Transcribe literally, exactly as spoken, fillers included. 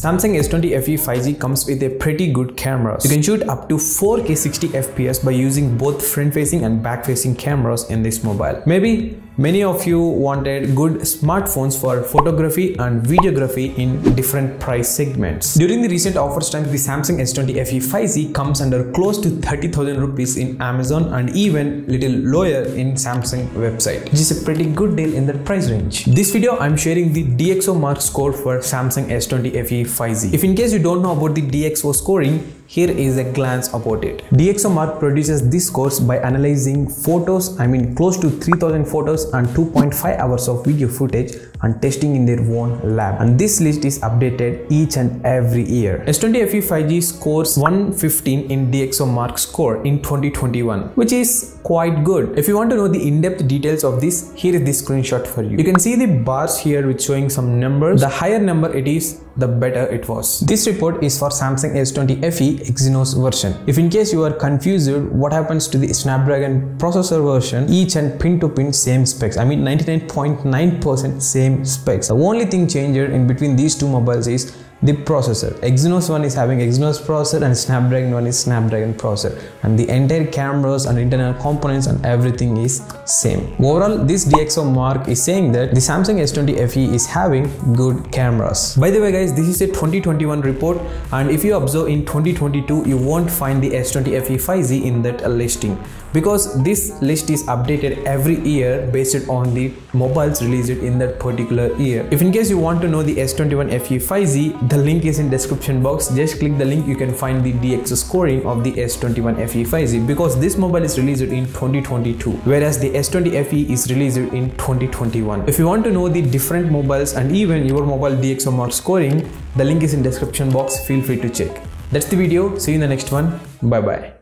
Samsung S twenty F E five G comes with a pretty good camera. You can shoot up to four K sixty F P S by using both front-facing and back-facing cameras in this mobile. Maybe many of you wanted good smartphones for photography and videography in different price segments. During the recent offers time, the Samsung S twenty F E five G comes under close to thirty thousand rupees in Amazon and even little lower in Samsung website, which is a pretty good deal in that price range. This video I'm sharing the DxOMark score for Samsung S twenty F E five G. If in case you don't know about the DxO scoring, here is a glance about it. DxOMark produces this course by analyzing photos, I mean close to three thousand photos and two point five hours of video footage and testing in their own lab. And this list is updated each and every year. S twenty F E five G scores one fifteen in DxOMark score in twenty twenty-one, which is quite good. If you want to know the in-depth details of this, here is the screenshot for you. You can see the bars here with showing some numbers. The higher number it is, the better it was. This report is for Samsung S twenty F E Exynos version. If in case you are confused what happens to the Snapdragon processor version, each and pin to pin same specs. I mean ninety-nine point nine percent same specs. The only thing changed in between these two mobiles is the processor. Exynos one is having Exynos processor and Snapdragon one is Snapdragon processor, and the entire cameras and internal components and everything is same. Overall, this DxOMark is saying that the Samsung S twenty F E is having good cameras. By the way guys, this is a twenty twenty-one report, and if you observe in twenty twenty-two, you won't find the S twenty F E five G in that listing, because this list is updated every year based on the mobiles released in that particular year. If in case you want to know the S twenty-one F E five G, the link is in description box. Just click the link, you can find the DxO scoring of the S twenty-one F E five G, because this mobile is released in twenty twenty-two, whereas the S twenty F E is released in twenty twenty-one. If you want to know the different mobiles and even your mobile DxOMark scoring, the link is in description box. Feel free to check. That's the video. See you in the next one. Bye bye.